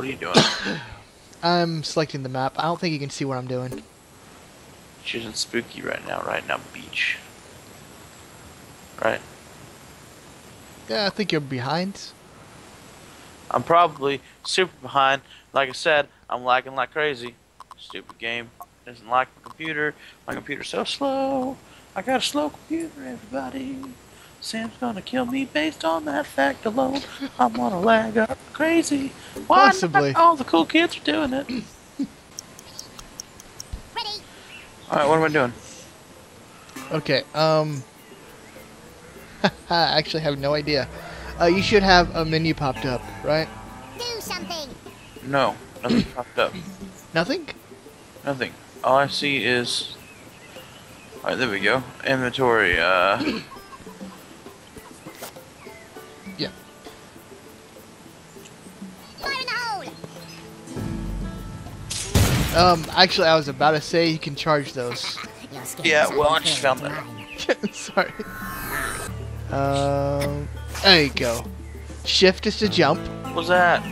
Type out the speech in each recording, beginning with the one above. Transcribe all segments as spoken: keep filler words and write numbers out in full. What are you doing? I'm selecting the map. I don't think you can see what I'm doing. She's in spooky right now, right now beach. Right? Yeah, I think you're behind. I'm probably super behind. Like I said, I'm lagging like crazy. Stupid game. Doesn't like my computer. My computer's so slow. I got a slow computer, everybody. Sam's gonna kill me based on that fact alone. I'm gonna lag up crazy. Why Possibly. All the cool kids are doing it. Alright, what am I doing? Okay, um... I actually have no idea. Uh, you should have a menu popped up, right? Do something. No, nothing popped up. Nothing? Nothing. All I see is... Alright, there we go. Inventory, uh... yeah. Fire in the hole! Um, actually, I was about to say you can charge those. Yeah, well, I just found that. Sorry. Um... There you go. Shift is to jump. What's that?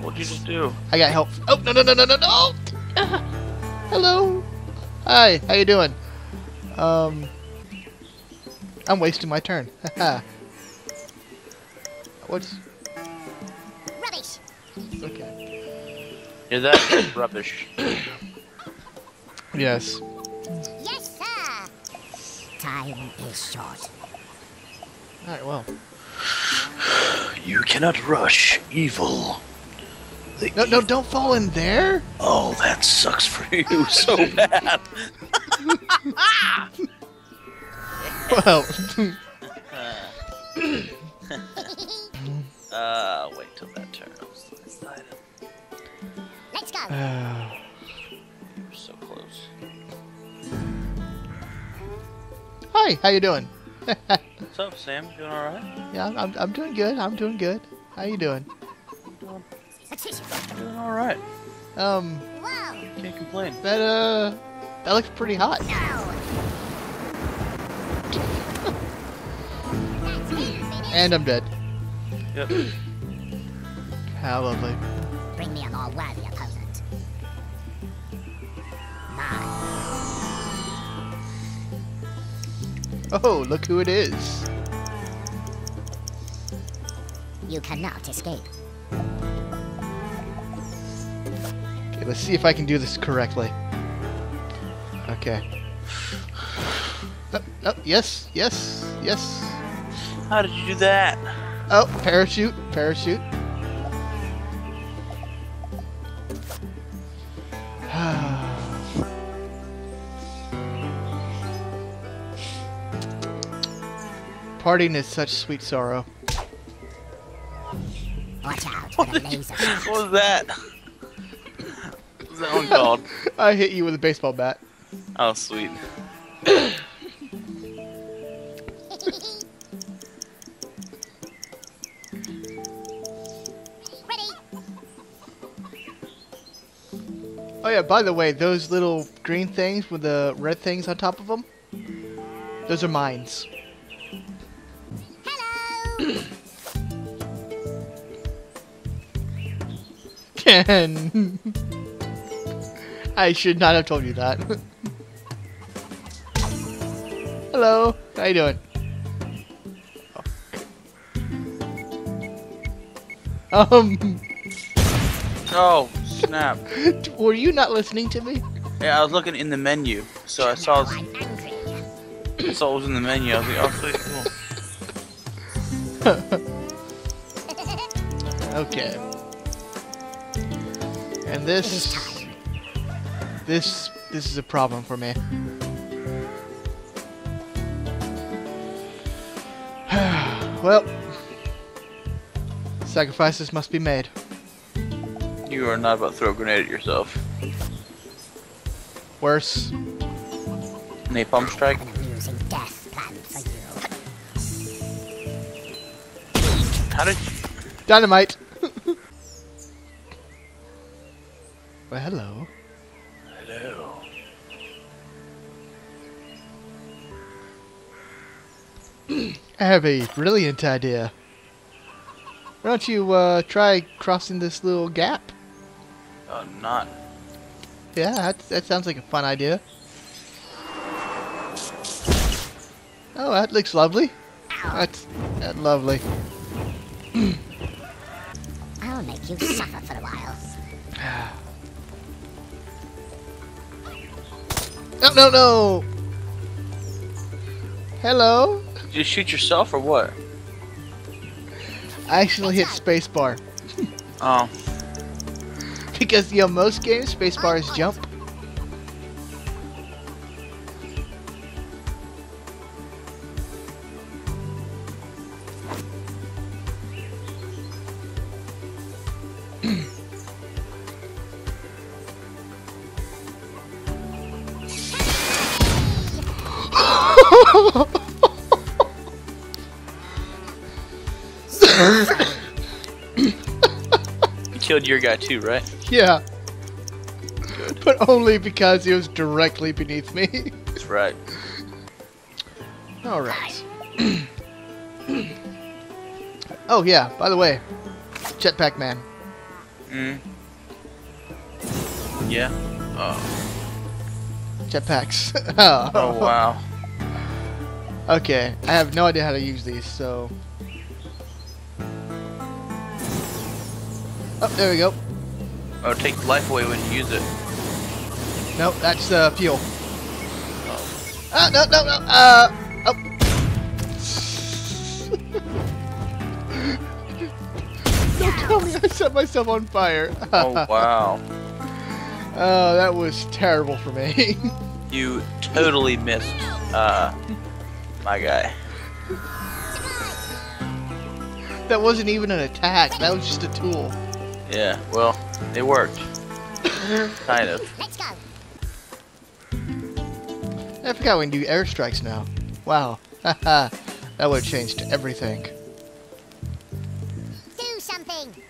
What'd you just do? I got help. Oh, no, no, no, no, no, no! Hello. Hi, how you doing? Um... I'm wasting my turn. Haha. What's... Rubbish! Okay. Yeah, that is rubbish. Yes. Yes, sir! Time is short. Alright, well. You cannot rush evil. The no, evil. No, don't fall in there! Oh, that sucks for you so bad! Well... uh, wait till that turns. Let's light it. Let's go! Uh, You're so close. Hi, how you doing? What's up, Sam? You doing alright? Yeah, I'm, I'm doing good. I'm doing good. How you doing? I'm doing, doing alright. Um, Whoa. Can't complain. That, uh, that looks pretty hot. No. And I'm dead. Yep. How lovely. Bring me a more worthy opponent. Mine. Oh, look who it is. You cannot escape. Okay, let's see if I can do this correctly. Okay. Oh, oh, yes, yes, yes. How did you do that? Oh, parachute, parachute. Parting is such sweet sorrow. Watch out! What, the laser. What was that? What was that one called? I hit you with a baseball bat. Oh, sweet. Oh yeah. By the way, those little green things with the red things on top of them, those are mines. Ken! I should not have told you that. Hello, how you doing? Oh. Um. Oh, snap. Were you not listening to me? Yeah, I was looking in the menu, so I saw. I saw it was in the menu. I was like, oh, pretty cool. Okay. And this this this is a problem for me. Well, sacrifices must be made. You are not about to throw a grenade at yourself. Worse. Napalm strike. How did you... Dynamite! Well, hello. Hello. I have a brilliant idea. Why don't you uh, try crossing this little gap? Uh, not. Yeah, that, that sounds like a fun idea. Oh, that looks lovely. That's, that's lovely. I'll make you suffer for a while. No, no, no! Hello? Did you shoot yourself or what? I actually hit spacebar. Oh. Because, you know, most games, spacebar is jump. Killed your guy too, right? Yeah. Good. But only because he was directly beneath me. That's right. Alright. Oh yeah, by the way, Jetpack Man. Mm. Yeah. Oh. Jetpacks. Oh. Oh wow. Okay, I have no idea how to use these, so... Oh, there we go. Oh, take life away when you use it. Nope, that's uh, fuel. Oh. Ah, no, no, no, uh, oh. Don't tell me I set myself on fire. Oh, wow. Oh, that was terrible for me. You totally missed, uh, my guy. That wasn't even an attack, that was just a tool. Yeah, well, it worked. Kind of. Let's go. I forgot we can do airstrikes now. Wow. Haha. That would have changed everything. Do something.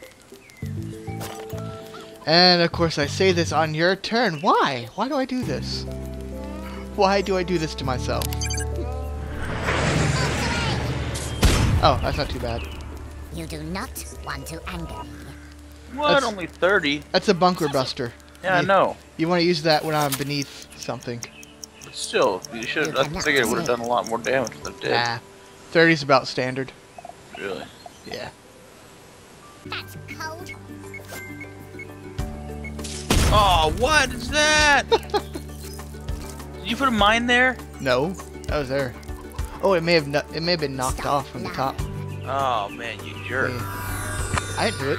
And of course I say this on your turn. Why? Why do I do this? Why do I do this to myself? Oh, that's not too bad. You do not want to anger me. What? That's, only thirty. That's a bunker buster. Yeah, you, I know. You want to use that when I'm beneath something. But still, you should. I figured it would have done a lot more damage than it did. Nah, thirty's about standard. Really? Yeah. That's cold. Oh, what is that? Did you put a mine there? No, that was there. Oh, it may have no it may have been knocked Stop off from now. the top. Oh man, you jerk! Yeah. I didn't do it.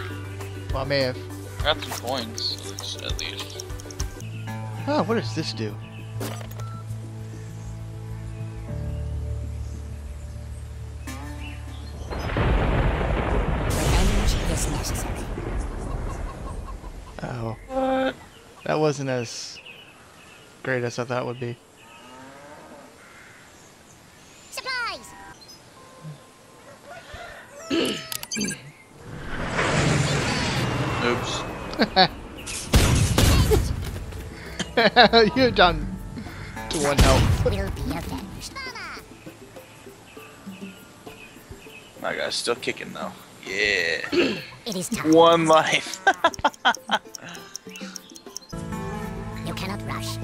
Well, I may have. I got some coins, at least. Oh, what does this do? Revenge is necessary. Oh. What? That wasn't as great as I thought it would be. Supplies! Oops. You're done. To one health. My guy's still kicking though. Yeah. It is time. One life. You cannot rush.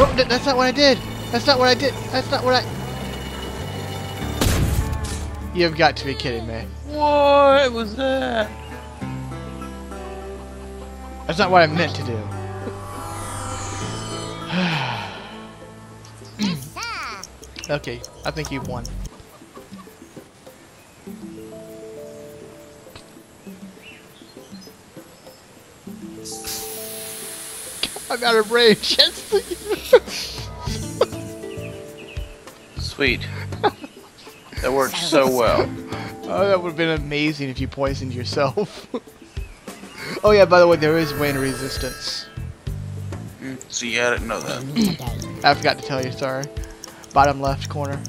Oh, that's not what I did. That's not what I did. That's not what I. You've got to be kidding me. What was that? That's not what I meant to do. Okay, I think you've won. I'm out of range. Sweet. That worked so well. Oh, that would have been amazing if you poisoned yourself. Oh yeah, by the way, there is wind resistance. Mm, see, I didn't know that. I forgot to tell you, sorry. Bottom left corner.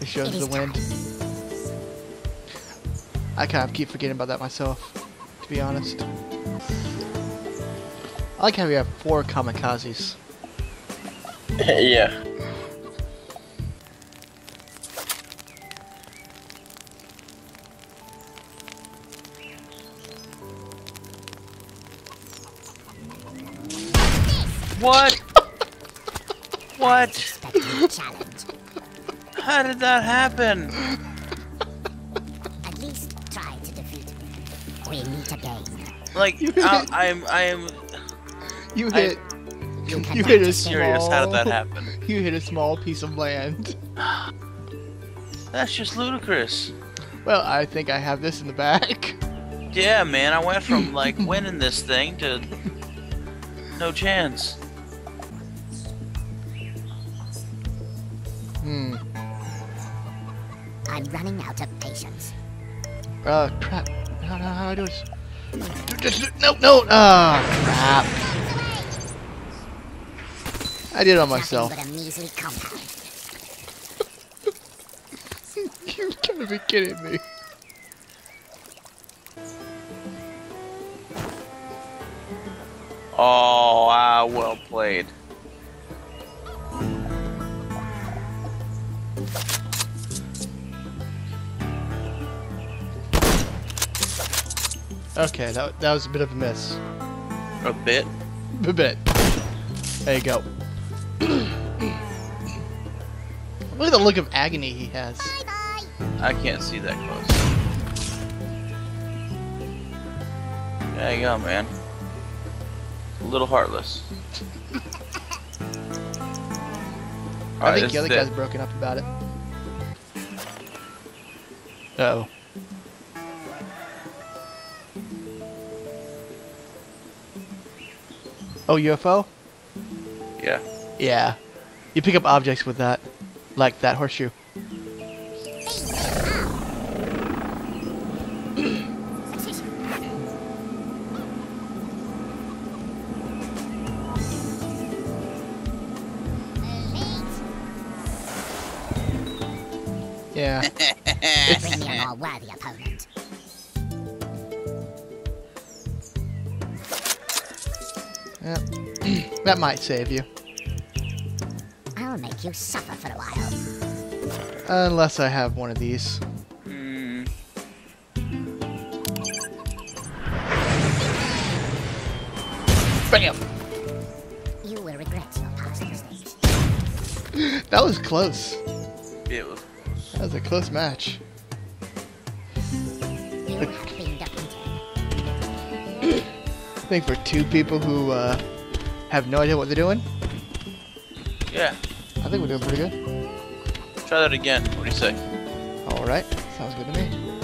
It shows it the wind. Tough. I kind of keep forgetting about that myself, to be honest. I like how we have four kamikazes. Yeah. What? What? How did that happen? At least try to defeat me. We meet again. Like I, I'm, I'm. You hit. I'm, you you hit a serious. Small, how did that happen? You hit a small piece of land. That's just ludicrous. Well, I think I have this in the back. Yeah, man, I went from like winning this thing to no chance. Hmm. I'm running out of patience. Oh, uh, crap. No, no, how do I do this? No, no, no! Oh, crap. I did it on myself. You gotta be kidding me. Oh, ah, well played. Okay, that, that was a bit of a miss. A bit? A bit. There you go. Look at the look of agony he has. Bye bye. I can't see that close. There you go, man. A little heartless. I right, think the other guy's broken up about it. Uh oh. Oh, U F O? Yeah. Yeah. You pick up objects with that. Like that horseshoe. Yeah. Bring me a more worthy opponent. Yep. That might save you. I'll make you suffer for a while. Unless I have one of these. Mm. Bam! You will regret your past mistakes. That was close. It was close. That was a close match. You like, have been defeated. I think for two people who uh, have no idea what they're doing. Yeah. I think we're doing pretty good. Try that again. What do you say? Alright. Sounds good to me.